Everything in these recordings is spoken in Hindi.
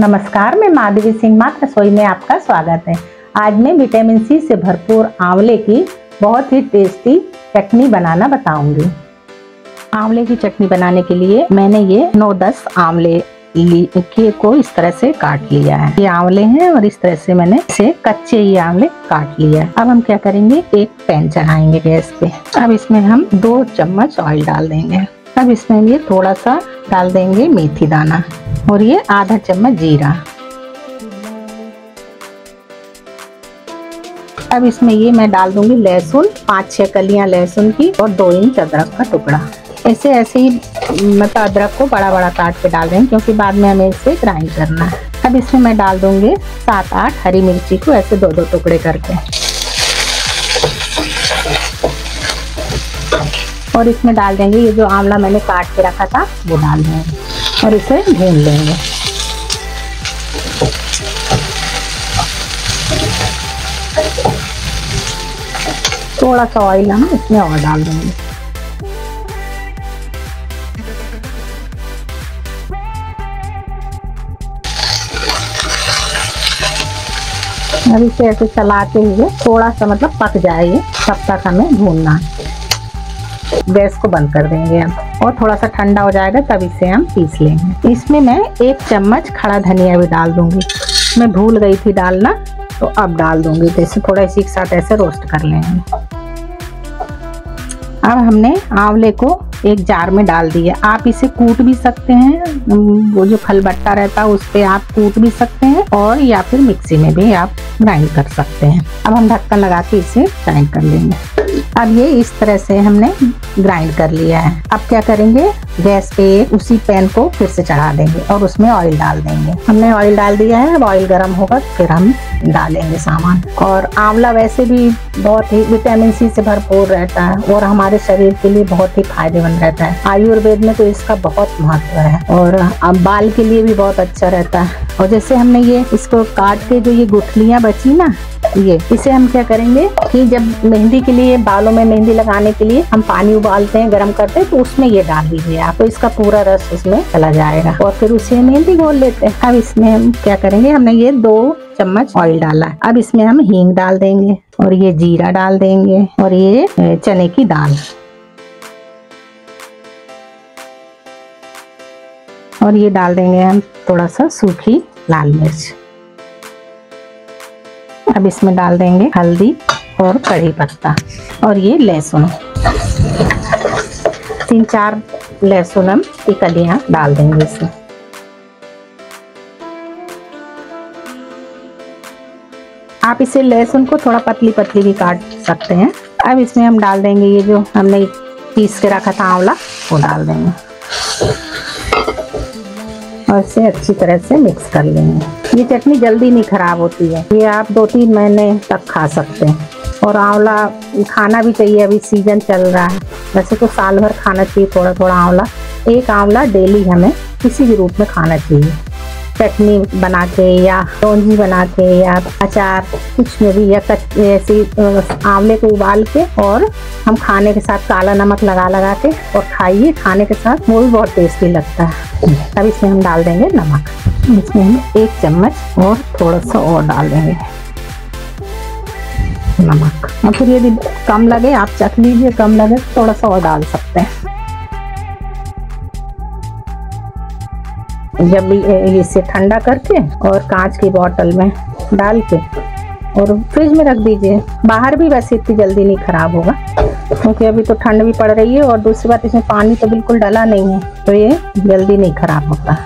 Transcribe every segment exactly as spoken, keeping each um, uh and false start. नमस्कार, मैं माधवी सिंह, माँ रसोई में आपका स्वागत है। आज मैं विटामिन सी से भरपूर आंवले की बहुत ही टेस्टी चटनी बनाना बताऊंगी। आंवले की चटनी बनाने के लिए मैंने ये नौ दस आंवले के को इस तरह से काट लिया है। ये आंवले हैं और इस तरह से मैंने इसे कच्चे ये आंवले काट लिया। अब हम क्या करेंगे, एक पैन चढ़ाएंगे गैस पे। अब इसमें हम दो चम्मच ऑयल डाल देंगे। अब इसमें ये थोड़ा सा डाल देंगे मेथी दाना और ये आधा चम्मच जीरा। अब इसमें ये मैं डाल दूंगी लहसुन, पाँच छह कलियां लहसुन की और दो इंच अदरक का टुकड़ा। ऐसे ऐसे ही मतलब अदरक को बड़ा बड़ा काट के डाल देंगे क्योंकि बाद में हमें इसे ग्राइंड करना है। अब इसमें मैं डाल दूंगी सात आठ हरी मिर्ची को ऐसे दो दो टुकड़े करके, और इसमें डाल देंगे ये जो आंवला मैंने काट के रखा था वो डाल देंगे और इसे भून लेंगे। थोड़ा सा ऑयल हम इसमें और डाल देंगे। अब इसे ऐसे चलाते हुए थोड़ा सा मतलब पक जाए, तब तक हमें भूनना है। गैस को बंद कर देंगे हम और थोड़ा सा ठंडा हो जाएगा तब इसे हम पीस लेंगे। इसमें मैं एक चम्मच खड़ा धनिया भी डाल दूंगी, मैं भूल गई थी डालना तो अब डाल दूंगी। तो इसे थोड़ा इसी के साथ ऐसे रोस्ट कर लेंगे। अब हमने आंवले को एक जार में डाल दिया। आप इसे कूट भी सकते हैं, वो जो खलबट्टा रहता है उस पर आप कूट भी सकते हैं और या फिर मिक्सी में भी आप ग्राइंड कर सकते हैं। अब हम ढक्कन लगा के इसे ग्राइंड कर लेंगे। अब ये इस तरह से हमने ग्राइंड कर लिया है। अब क्या करेंगे, गैस पे उसी पैन को फिर से चढ़ा देंगे और उसमें ऑयल डाल देंगे। हमने ऑयल डाल दिया है। अब ऑयल गर्म होगा फिर हम डालेंगे सामान। और आंवला वैसे भी बहुत ही विटामिन सी से भरपूर रहता है और हमारे शरीर के लिए बहुत ही फायदेमंद रहता है। आयुर्वेद में तो इसका बहुत महत्व है और बाल के लिए भी बहुत अच्छा रहता है। और जैसे हमने ये इसको काट के जो ये गुठलियाँ बची ना, ये इसे हम क्या करेंगे कि जब मेहंदी के लिए बालों में मेहंदी लगाने के लिए हम पानी उबालते हैं, गर्म करते हैं, तो उसमें ये डाल दीजिए आप, तो इसका पूरा रस उसमें चला जाएगा और फिर उसे मेहंदी घोल लेते हैं। अब इसमें हम क्या करेंगे, हमने ये दो चम्मच ऑयल डाला है। अब इसमें हम हींग डाल देंगे और ये जीरा डाल देंगे और ये चने की दाल और ये डाल देंगे हम थोड़ा सा सूखी लाल मिर्च। अब इसमें डाल देंगे हल्दी और कड़ी पत्ता और ये लहसुन, तीन चार लहसुन हम की कलियां डाल देंगे इसमें। आप इसे लहसुन को थोड़ा पतली पतली भी काट सकते हैं। अब इसमें हम डाल देंगे ये जो हमने पीस के रखा था आंवला, वो डाल देंगे और इसे अच्छी तरह से मिक्स कर लेंगे। ये चटनी जल्दी नहीं खराब होती है, ये आप दो तीन महीने तक खा सकते हैं। और आंवला खाना भी चाहिए, अभी सीजन चल रहा है, वैसे तो साल भर खाना चाहिए थोड़ा थोड़ा आंवला। एक आंवला डेली हमें किसी भी रूप में खाना चाहिए, चटनी बना के या लौंजी बना के या अचार, कुछ में भी, या ऐसी आंवले को उबाल के और हम खाने के साथ काला नमक लगा लगा के और खाइए खाने के साथ, वो भी बहुत टेस्टी लगता है। अब इसमें हम डाल देंगे नमक, इसमें हम एक चम्मच और थोड़ा सा और डाल देंगे नमक। और फिर यदि कम लगे आप चख लीजिए, कम लगे थोड़ा सा और डाल सकते हैं। जब इसे ठंडा करके और कांच की बोतल में डाल के और फ्रिज में रख दीजिए। बाहर भी वैसे इतनी जल्दी नहीं खराब होगा क्योंकि अभी तो ठंड भी पड़ रही है और दूसरी बात इसमें पानी तो बिल्कुल डला नहीं है, तो ये जल्दी नहीं खराब होता।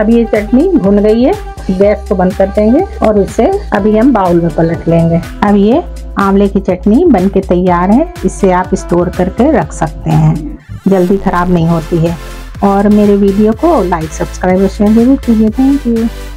अब ये चटनी भुन गई है, गैस को बंद कर देंगे और इसे अभी हम बाउल में पलट लेंगे। अब ये आंवले की चटनी बनके तैयार है। इसे आप स्टोर करके रख सकते हैं, जल्दी खराब नहीं होती है। और मेरे वीडियो को लाइक, सब्सक्राइब और शेयर जरूर कीजिए। Thank you.